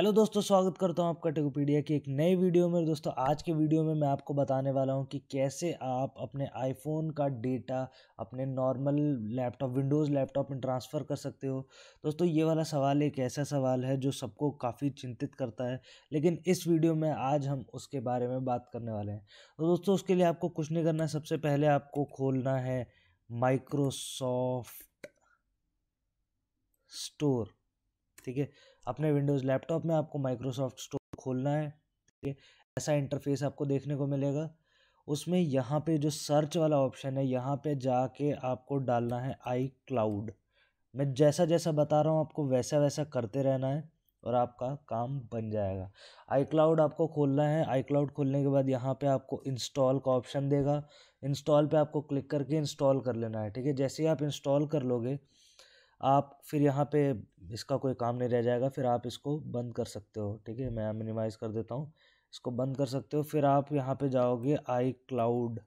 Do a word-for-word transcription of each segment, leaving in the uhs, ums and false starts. Hello दोस्तों, स्वागत करता हूं आपका टेक्नोपीडिया की एक नई वीडियो में। दोस्तों आज के वीडियो में मैं आपको बताने वाला हूं कि कैसे आप अपने आईफोन का डेटा अपने नॉर्मल लैपटॉप विंडोज़ लैपटॉप में ट्रांसफ़र कर सकते हो। दोस्तों ये वाला सवाल एक ऐसा सवाल है जो सबको काफ़ी चिंतित करता है, लेकिन इस वीडियो में आज हम उसके बारे में बात करने वाले हैं। तो दोस्तों उसके लिए आपको कुछ नहीं करना है, सबसे पहले आपको खोलना है माइक्रोसॉफ्ट स्टोर, ठीक है। अपने विंडोज़ लैपटॉप में आपको माइक्रोसॉफ्ट स्टोर खोलना है, ठीक है। ऐसा इंटरफेस आपको देखने को मिलेगा। उसमें यहाँ पे जो सर्च वाला ऑप्शन है, यहाँ पे जाके आपको डालना है आई क्लाउड। मैं जैसा जैसा बता रहा हूँ आपको वैसा वैसा करते रहना है और आपका काम बन जाएगा। आई क्लाउड आपको खोलना है। आई क्लाउड खोलने के बाद यहाँ पे आपको इंस्टॉल का ऑप्शन देगा। इंस्टॉल पे आपको क्लिक करके इंस्टॉल कर लेना है, ठीक है। जैसे ही आप इंस्टॉल कर लोगे आप फिर यहाँ पे इसका कोई काम नहीं रह जाएगा, फिर आप इसको बंद कर सकते हो, ठीक है। मैं मिनिमाइज़ कर देता हूँ, इसको बंद कर सकते हो। फिर आप यहाँ पे जाओगे आई क्लाउड,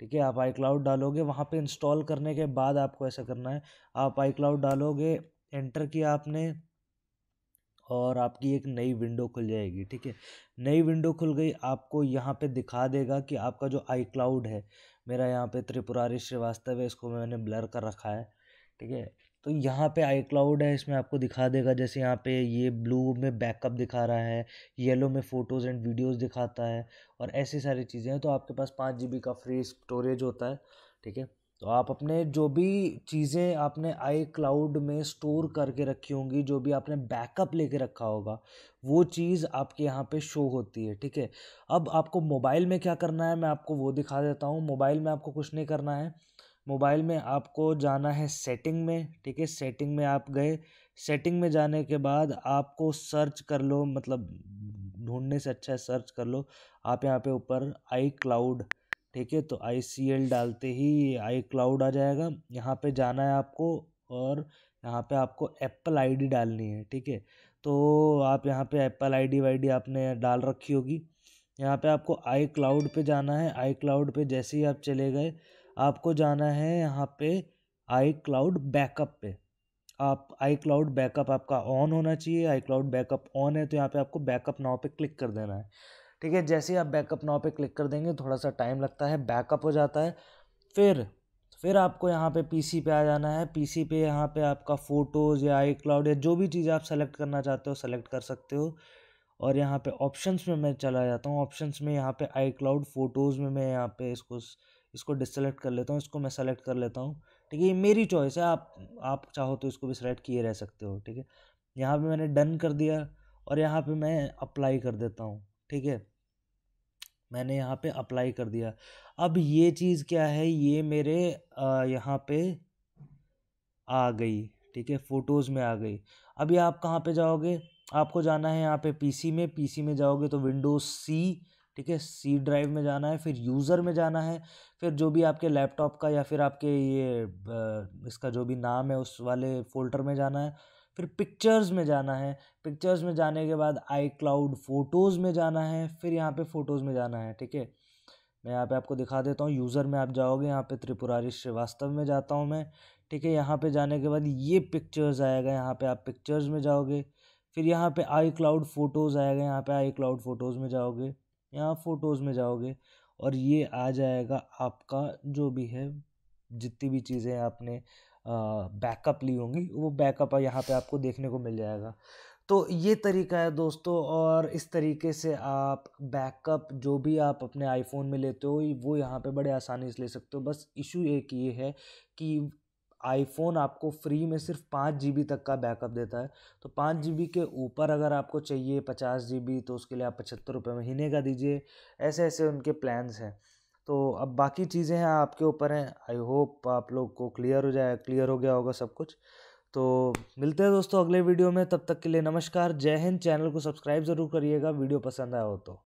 ठीक है। आप आई क्लाउड डालोगे, वहाँ पे इंस्टॉल करने के बाद आपको ऐसा करना है, आप आई क्लाउड डालोगे, एंटर किया आपने और आपकी एक नई विंडो खुल जाएगी, ठीक है। नई विंडो खुल गई, आपको यहाँ पे दिखा देगा कि आपका जो आई क्लाउड है, मेरा यहाँ पे त्रिपुरारी श्रीवास्तव है, इसको मैंने ब्लर कर रखा है, ठीक है। तो यहाँ पे आई क्लाउड है, इसमें आपको दिखा देगा। जैसे यहाँ पे ये ब्लू में बैकअप दिखा रहा है, येलो में फ़ोटोज़ एंड वीडियोस दिखाता है और ऐसी सारी चीज़ें हैं। तो आपके पास पाँच जी बी का फ्री स्टोरेज होता है, ठीक है। तो आप अपने जो भी चीज़ें आपने आई क्लाउड में स्टोर करके रखी होंगी, जो भी आपने बैकअप लेके रखा होगा, वो चीज़ आपके यहाँ पे शो होती है, ठीक है। अब आपको मोबाइल में क्या करना है मैं आपको वो दिखा देता हूँ। मोबाइल में आपको कुछ नहीं करना है, मोबाइल में आपको जाना है सेटिंग में, ठीक है। सेटिंग में आप गए, सेटिंग में जाने के बाद आपको सर्च कर लो, मतलब ढूंढने से अच्छा है सर्च कर लो। आप यहाँ पे ऊपर आई क्लाउड, ठीक है, तो आई सी एल डालते ही आई क्लाउड आ जाएगा। यहाँ पे जाना है आपको और यहाँ पे आपको एप्पल आई डी डालनी है, ठीक है। तो आप यहाँ पे एप्पल आई डी वाई डी आपने डाल रखी होगी। यहाँ पे आपको आई क्लाउड पे जाना है। आई क्लाउड पे जैसे ही आप चले गए, आपको जाना है यहाँ पे आई क्लाउड बैकअप पे। आप आई क्लाउड बैकअप आपका ऑन होना चाहिए, आई क्लाउड बैकअप ऑन है तो यहाँ पे आपको बैकअप नाउ पे क्लिक कर देना है, ठीक है। जैसे ही आप बैकअप नाउ पे क्लिक कर देंगे, थोड़ा सा टाइम लगता है, बैकअप हो जाता है। फिर फिर आपको यहाँ पे पीसी पे आ जाना है। पीसी पे यहाँ पे आपका फ़ोटोज़ या आई क्लाउड या जो भी चीज़ आप सेलेक्ट करना चाहते हो सेलेक्ट कर सकते हो। और यहाँ पे ऑप्शंस में मैं चला जाता हूँ। ऑप्शंस में यहाँ पे आई क्लाउड फ़ोटोज़ में मैं यहाँ पे इसको इसको डिसेलेक्ट कर लेता हूँ, इसको मैं सेलेक्ट कर लेता हूँ, ठीक है। ये मेरी चॉइस है, आप आप चाहो तो इसको भी सेलेक्ट किए रह सकते हो, ठीक है। यहाँ पे मैंने डन कर दिया और यहाँ पे मैं अप्लाई कर देता हूँ, ठीक है। मैंने यहाँ पे अप्लाई कर दिया। अब ये चीज़ क्या है, ये मेरे यहाँ पे आ गई, ठीक है, फ़ोटोज़ में आ गई। अब ये आप कहाँ पे जाओगे, आपको जाना है यहाँ पे पीसी में। पीसी में जाओगे तो विंडोज़ सी, ठीक है, सी ड्राइव में जाना है, फिर यूज़र में जाना है, फिर जो भी आपके लैपटॉप का या फिर आपके ये इसका जो भी नाम है उस वाले फोल्डर में जाना है, फिर पिक्चर्स में जाना है। पिक्चर्स में जाने के बाद आई क्लाउड फ़ोटोज़ में जाना है, फिर यहाँ पे फ़ोटोज़ में जाना है, ठीक है। मैं यहाँ पे आपको दिखा देता हूँ। यूज़र में आप जाओगे, यहाँ पे त्रिपुरारी श्रीवास्तव में जाता हूँ मैं, ठीक है। यहाँ पर जाने के बाद ये पिक्चर्स आएगा, यहाँ पर आप पिक्चर्स में जाओगे, फिर यहाँ पर आई क्लाउड फ़ोटोज़ आएगा, यहाँ पर आई क्लाउड फ़ोटोज़ में जाओगे, यहाँ फ़ोटोज़ में जाओगे और ये आ जाएगा आपका जो भी है, जितनी भी चीज़ें आपने बैकअप ली होंगी वो बैकअप यहाँ पे आपको देखने को मिल जाएगा। तो ये तरीका है दोस्तों, और इस तरीके से आप बैकअप जो भी आप अपने आईफोन में लेते हो वो यहाँ पे बड़े आसानी से ले सकते हो। बस इशू एक ये है कि आईफोन आपको फ्री में सिर्फ पाँच जी बी तक का बैकअप देता है। तो पाँच जी बी के ऊपर अगर आपको चाहिए पचास जी बी तो उसके लिए आप पचहत्तर रुपये महीने का दीजिए। ऐसे ऐसे उनके प्लान्स हैं। तो अब बाकी चीज़ें हैं आपके ऊपर हैं। आई होप आप लोग को क्लियर हो जाए क्लियर हो गया होगा सब कुछ। तो मिलते हैं दोस्तों अगले वीडियो में, तब तक के लिए नमस्कार, जय हिंद। चैनल को सब्सक्राइब ज़रूर करिएगा वीडियो पसंद आया हो तो।